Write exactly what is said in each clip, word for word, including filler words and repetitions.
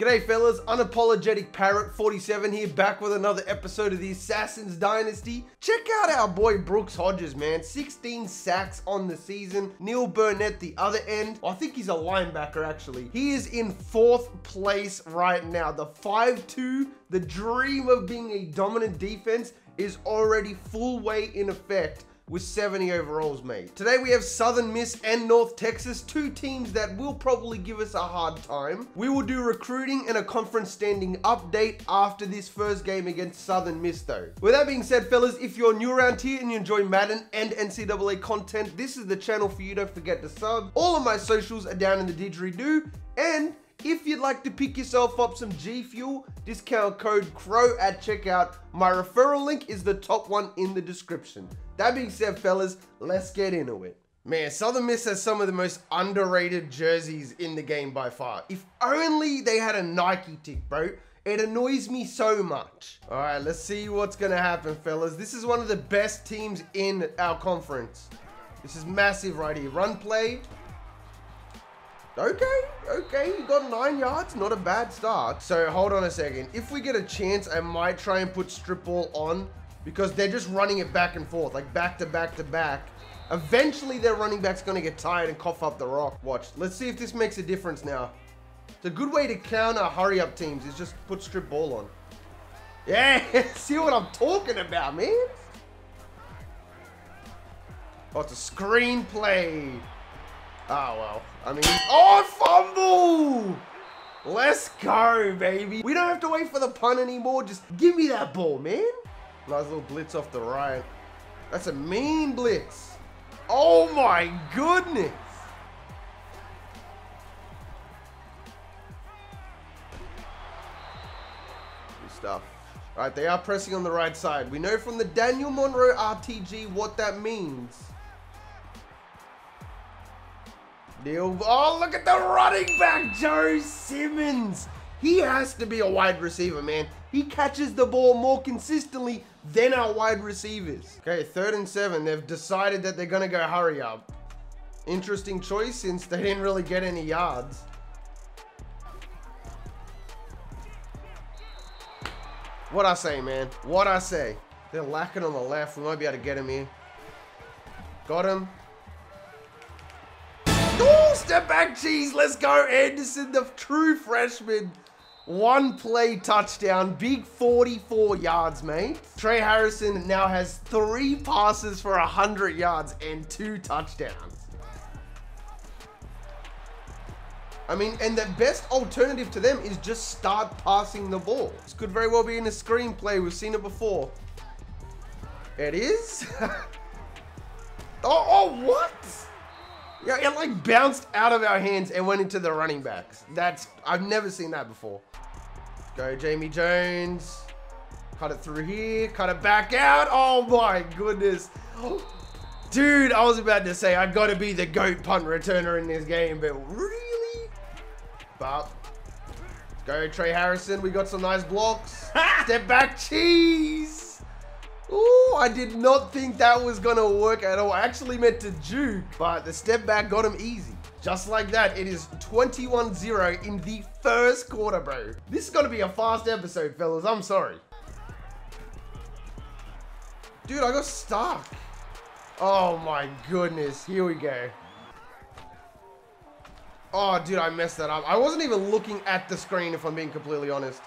G'day fellas, Unapologetic Parrot forty-seven here, back with another episode of the Assassin's Dynasty. Check out our boy Brooks Hodges, man. sixteen sacks on the season. Neil Burnett, the other end. I think he's a linebacker, actually. He is in fourth place right now. The five two, the dream of being a dominant defense is already full way in effect, with seventy overalls made. Today we have Southern Miss and North Texas, two teams that will probably give us a hard time. We will do recruiting and a conference standing update after this first game against Southern Miss though. With that being said fellas, if you're new around here and you enjoy Madden and N C double A content, this is the channel for you. Don't forget to sub. All of my socials are down in the didgeridoo, and if you'd like to pick yourself up some G Fuel, discount code CROW at checkout. My referral link is the top one in the description. That being said, fellas, let's get into it. Man, Southern Miss has some of the most underrated jerseys in the game by far. If only they had a Nike tick, bro. It annoys me so much. All right, let's see what's going to happen, fellas. This is one of the best teams in our conference. This is massive right here. Run play. Okay, okay, you got nine yards. Not a bad start. So hold on a second. If we get a chance, I might try and put strip ball on because they're just running it back and forth, like back to back to back. Eventually, their running back's going to get tired and cough up the rock. Watch. Let's see if this makes a difference now. It's a good way to counter hurry-up teams is just put strip ball on. Yeah, see what I'm talking about, man? Oh, it's a screenplay. Oh, well, I mean, oh, fumble! Let's go, baby. We don't have to wait for the punt anymore. Just give me that ball, man. Nice little blitz off the right. That's a mean blitz. Oh, my goodness. Good stuff. All right, they are pressing on the right side. We know from the Daniel Monroe R T G what that means. Neil, oh, look at the running back, Joe Simmons. He has to be a wide receiver, man. He catches the ball more consistently than our wide receivers. Okay, third and seven. They've decided that they're going to go hurry up. Interesting choice since they didn't really get any yards. What I say, man. What I say. They're lacking on the left. We might be able to get him here. Got him. Oh, step back, cheese. Let's go, Anderson, the true freshman. One play touchdown. Big forty-four yards, mate. Trey Harrison now has three passes for one hundred yards and two touchdowns. I mean, and the best alternative to them is just start passing the ball. This could very well be in a screenplay. We've seen it before. It is? oh, oh, what? Yeah, it like bounced out of our hands and went into the running backs. That's, I've never seen that before. Go Jamie Jones. Cut it through here, cut it back out. Oh my goodness. Dude, I was about to say, I've got to be the GOAT punt returner in this game, but really? But, go Trey Harrison. We got some nice blocks. Step back, cheese. Ooh, I did not think that was gonna work at all. I actually meant to juke, but the step back got him easy. Just like that, it is twenty-one zero in the first quarter, bro. This is gonna be a fast episode, fellas. I'm sorry. Dude, I got stuck. Oh my goodness, here we go. Oh, dude, I messed that up. I wasn't even looking at the screen, if I'm being completely honest.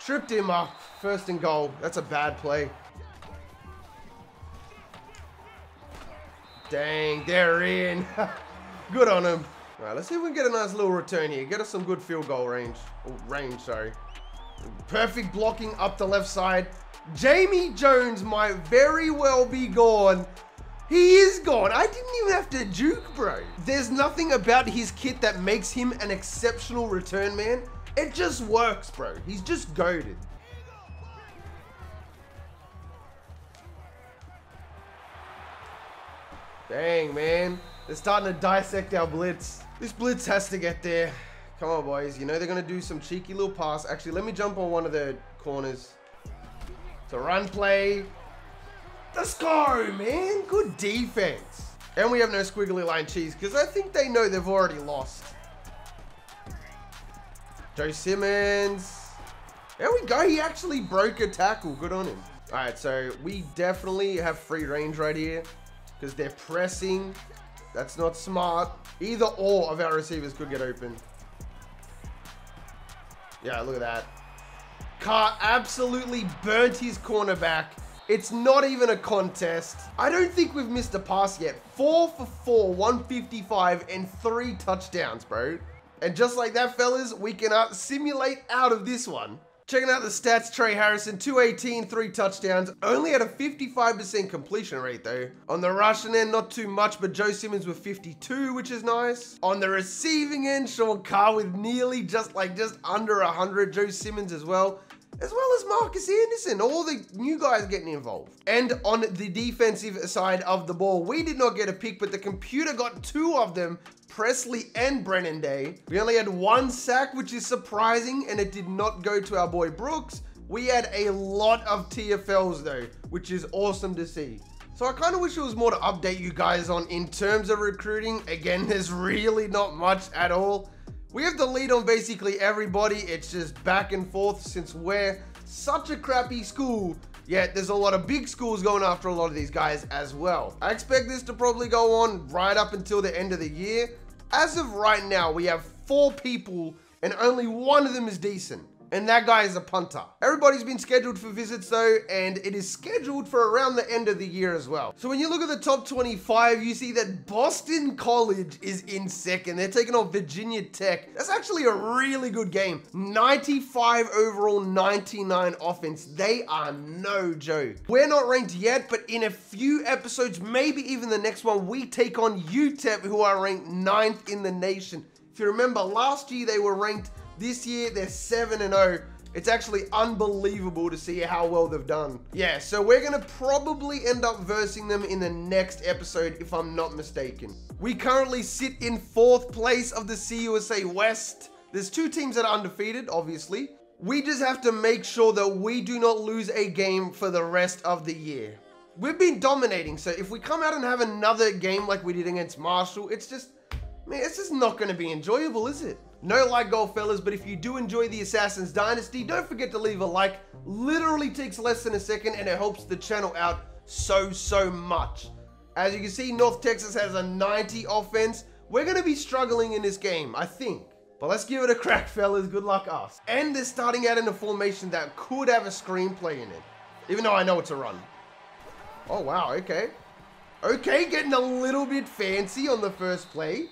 Tripped him up. First and goal. That's a bad play. Dang, they're in. Good on him. All right, let's see if we can get a nice little return here. Get us some good field goal range. Oh, range, sorry. Perfect blocking up the left side. Jamie Jones might very well be gone. He is gone. I didn't even have to juke, bro. There's nothing about his kit that makes him an exceptional return man. It just works, bro. He's just goated. Dang, man. They're starting to dissect our blitz. This blitz has to get there. Come on, boys. You know they're going to do some cheeky little pass. Actually, let me jump on one of the corners. It's a run play. Let's go, man. Good defense. And we have no squiggly line cheese because I think they know they've already lost. Joe Simmons. There we go. He actually broke a tackle. Good on him. All right, so we definitely have free range right here because they're pressing. That's not smart. Either or of our receivers could get open. Yeah, look at that. Carr absolutely burnt his cornerback. It's not even a contest. I don't think we've missed a pass yet. Four for four, one fifty-five, and three touchdowns, bro. And just like that, fellas, we can uh, simulate out of this one. Checking out the stats, Trey Harrison, two eighteen, three touchdowns. Only at a fifty-five percent completion rate, though. On the rushing end, not too much, but Joe Simmons with fifty-two, which is nice. On the receiving end, Sean Carr with nearly just, like, just under one hundred. Joe Simmons as well. As well as Marcus Anderson, all the new guys getting involved. And on the defensive side of the ball, we did not get a pick, but the computer got two of them, Presley and Brennan Day. We only had one sack, which is surprising, and it did not go to our boy Brooks. We had a lot of T F Ls though, which is awesome to see. So I kind of wish there was more to update you guys on in terms of recruiting. Again, there's really not much at all. We have the lead on basically everybody. It's just back and forth since we're such a crappy school, yet there's a lot of big schools going after a lot of these guys as well. I expect this to probably go on right up until the end of the year. As of right now, we have four people and only one of them is decent. And that guy is a punter. Everybody's been scheduled for visits though, and it is scheduled for around the end of the year as well. So when you look at the top twenty-five, you see that Boston College is in second. They're taking on Virginia Tech. That's actually a really good game. ninety-five overall, ninety-nine offense. They are no joke. We're not ranked yet, but in a few episodes, maybe even the next one, we take on U T E P, who are ranked ninth in the nation. If you remember, last year they were ranked. This year, they're seven and oh. It's actually unbelievable to see how well they've done. Yeah, so we're going to probably end up versing them in the next episode, if I'm not mistaken. We currently sit in fourth place of the C U S A West. There's two teams that are undefeated, obviously. We just have to make sure that we do not lose a game for the rest of the year. We've been dominating, so if we come out and have another game like we did against Marshall, it's just... Man, it's just not going to be enjoyable, is it? No like goal, fellas, but if you do enjoy the Assassin's Dynasty, don't forget to leave a like. Literally takes less than a second, and it helps the channel out so, so much. As you can see, North Texas has a ninety offense. We're going to be struggling in this game, I think. But let's give it a crack, fellas. Good luck us. And they're starting out in a formation that could have a screenplay in it. Even though I know it's a run. Oh, wow. Okay. Okay, getting a little bit fancy on the first play.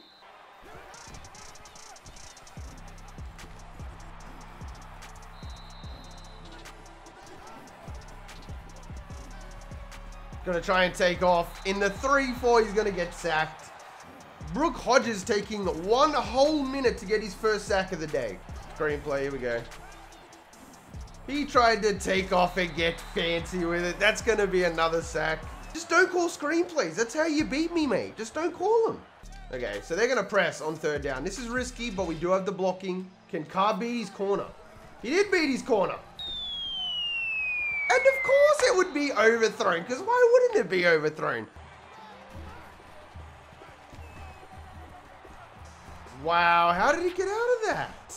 Gonna try and take off. In the three four, he's gonna get sacked. Brooks Hodges taking one whole minute to get his first sack of the day. Screenplay, here we go. He tried to take off and get fancy with it. That's gonna be another sack. Just don't call screenplays. That's how you beat me, mate. Just don't call them. Okay, so they're gonna press on third down. This is risky, but we do have the blocking. Can Carr beat his corner? He did beat his corner. And of course it would be overthrown, because why wouldn't it be overthrown? Wow, how did he get out of that?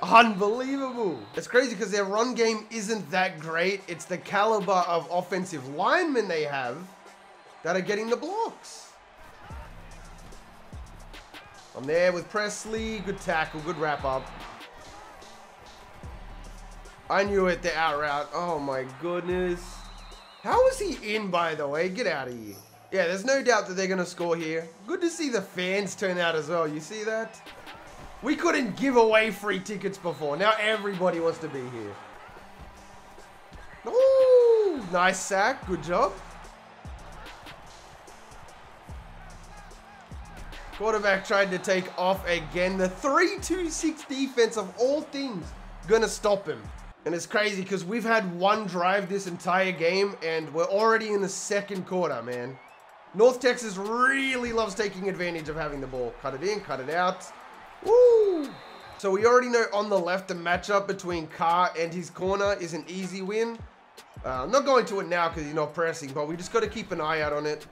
Unbelievable. It's crazy because their run game isn't that great. It's the caliber of offensive linemen they have that are getting the blocks. I'm there with Presley. Good tackle, good wrap up. I knew it, the out route. Oh my goodness. How is he in, by the way? Get out of here. Yeah, there's no doubt that they're going to score here. Good to see the fans turn out as well. You see that? We couldn't give away free tickets before. Now everybody wants to be here. Ooh, nice sack. Good job. Quarterback tried to take off again. The three two six defense of all things going to stop him. And it's crazy because we've had one drive this entire game and we're already in the second quarter, man. North Texas really loves taking advantage of having the ball. Cut it in, cut it out. Woo! So we already know on the left the matchup between Carr and his corner is an easy win. Uh, I'm not going to it now because he's not pressing, but we just got to keep an eye out on it.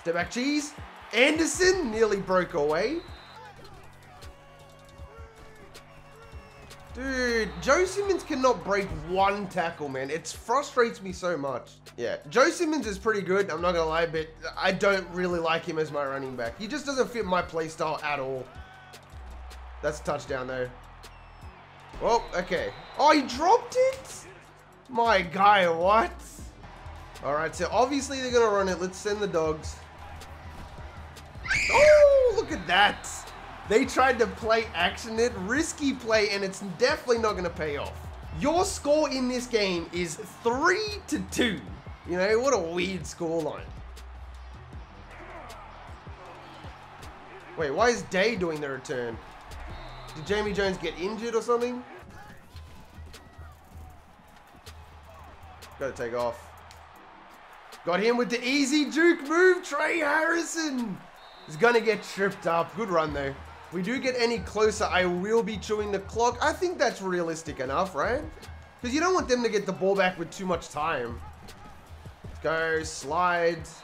Step back, cheese. Anderson nearly broke away. Dude, Joe Simmons cannot break one tackle, man. It frustrates me so much. Yeah, Joe Simmons is pretty good, I'm not gonna lie, but I don't really like him as my running back. He just doesn't fit my play style at all. That's a touchdown, though. Well, okay. Oh, he dropped it? My guy, what? All right, so obviously they're gonna run it. Let's send the dogs. Oh, look at that. They tried to play action it, risky play, and it's definitely not gonna pay off. Your score in this game is three to two. You know, what a weird scoreline. Wait, why is Day doing the return? Did Jamie Jones get injured or something? Gotta take off. Got him with the easy juke move, Trey Harrison. He's gonna get tripped up. Good run though. If we do get any closer, I will be chewing the clock. I think that's realistic enough, right? Because you don't want them to get the ball back with too much time. Let's go, slides.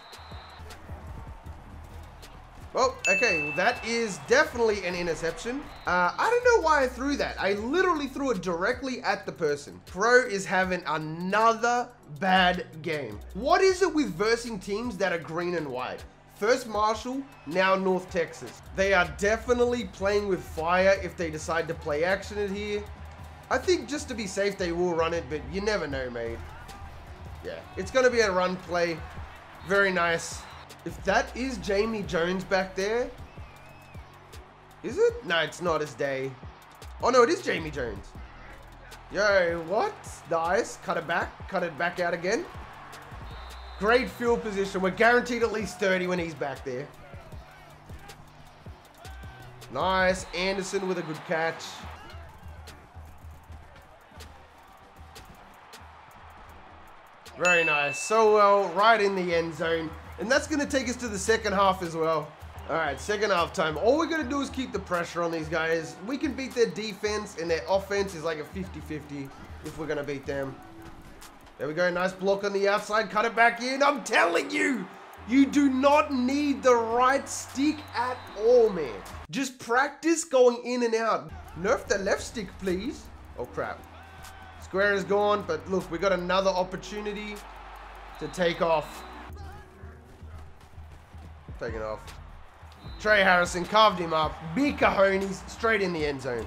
Oh, okay, well, that is definitely an interception. Uh, I don't know why I threw that. I literally threw it directly at the person. Pro is having another bad game. What is it with versing teams that are green and white? First Marshall, now North Texas. They are definitely playing with fire if they decide to play action it here. I think just to be safe, they will run it, but you never know, mate. Yeah, it's gonna be a run play. Very nice. If that is Jamie Jones back there, is it? No, it's not his day. Oh no, it is Jamie Jones. Yo, what? Nice, cut it back, cut it back out again. Great field position. We're guaranteed at least thirty when he's back there. Nice, Anderson with a good catch. Very nice, so well, right in the end zone. And that's gonna take us to the second half as well. All right, second half time. All we're gonna do is keep the pressure on these guys. We can beat their defense, and their offense is like a fifty fifty if we're gonna beat them. There we go, nice block on the outside, cut it back in. I'm telling you, you do not need the right stick at all, man. Just practice going in and out. Nerf the left stick, please. Oh crap, square is gone, but look, we got another opportunity to take off. Taking off. Trey Harrison carved him up. Big cojones, straight in the end zone.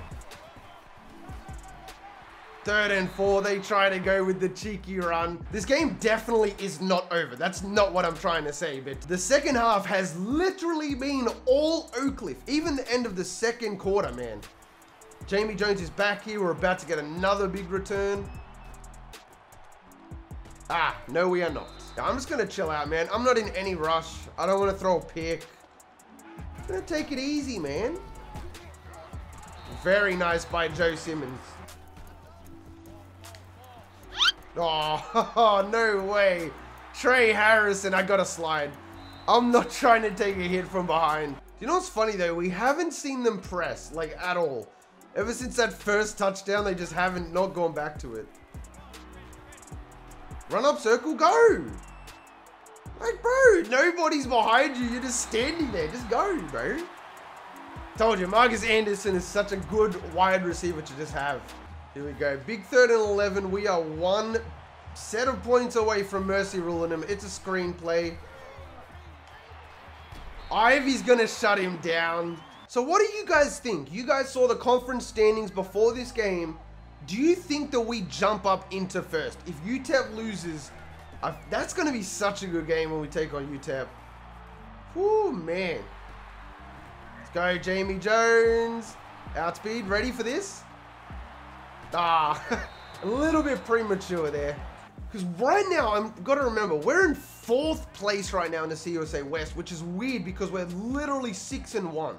Third and four, they try to go with the cheeky run. This game definitely is not over. That's not what I'm trying to say, but the second half has literally been all Oak Cliff, even the end of the second quarter, man. Jamie Jones is back here. We're about to get another big return. Ah, no, we are not. I'm just gonna chill out, man. I'm not in any rush. I don't wanna throw a pick. I'm gonna take it easy, man. Very nice by Joe Simmons. Oh, no way. Trey Harrison, I gotta slide. I'm not trying to take a hit from behind. You know what's funny though? We haven't seen them press, like at all. Ever since that first touchdown, they just haven't not gone back to it. Run up, circle, go! Like, bro, nobody's behind you. You're just standing there. Just go, bro. Told you, Marcus Anderson is such a good wide receiver to just have. Here we go. Big third and eleven. We are one set of points away from mercy ruling him. It's a screen play. Ivy's going to shut him down. So what do you guys think? You guys saw the conference standings before this game. Do you think that we jump up into first? If U T E P loses, I've, that's going to be such a good game when we take on U T E P. Oh, man. Let's go, Jamie Jones. Outspeed, ready for this? Ah, a little bit premature there. Because right now, I've got to remember, we're in fourth place right now in the C U S A West, which is weird because we're literally six and one.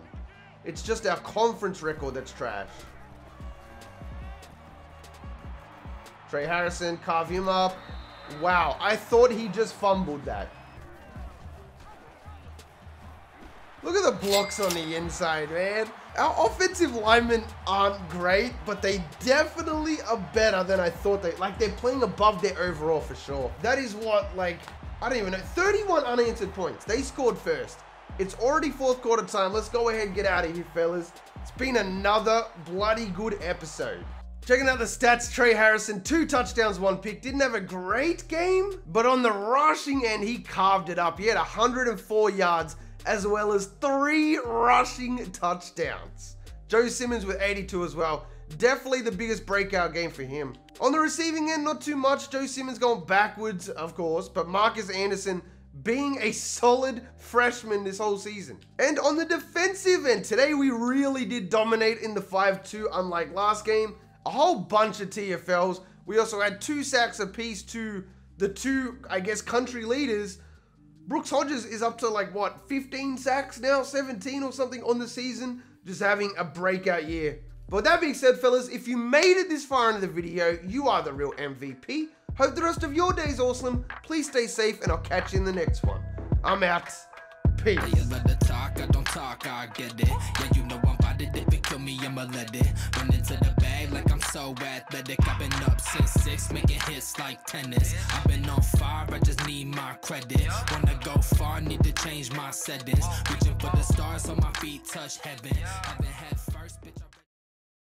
It's just our conference record that's trash. Trey Harrison, carve him up. Wow, I thought he just fumbled that. Look at the blocks on the inside, man. Our offensive linemen aren't great, but they definitely are better than I thought they... Like, they're playing above their overall for sure. That is what, like, I don't even know. thirty-one unanswered points. They scored first. It's already fourth quarter time. Let's go ahead and get out of here, fellas. It's been another bloody good episode. Checking out the stats, Trey Harrison, two touchdowns, one pick. Didn't have a great game, but on the rushing end, he carved it up. He had one hundred four yards, as well as three rushing touchdowns. Joe Simmons with eighty-two as well. Definitely the biggest breakout game for him. On the receiving end, not too much. Joe Simmons going backwards, of course, but Marcus Anderson being a solid freshman this whole season. And on the defensive end, today we really did dominate in the five two, unlike last game. A whole bunch of T F Ls. We also had two sacks apiece to the two, I guess, country leaders. Brooks Hodges is up to like, what, fifteen sacks now? seventeen or something on the season. Just having a breakout year. But that being said, fellas, if you made it this far into the video, you are the real M V P. Hope the rest of your day is awesome. Please stay safe, and I'll catch you in the next one. I'm out. Peace. So athletic, I've been up since six, making hits like tennis. I've been on fire, I just need my credit. Wanna go far, need to change my settings. Reaching for the stars, so my feet touch heaven. Haven't had first, bitch.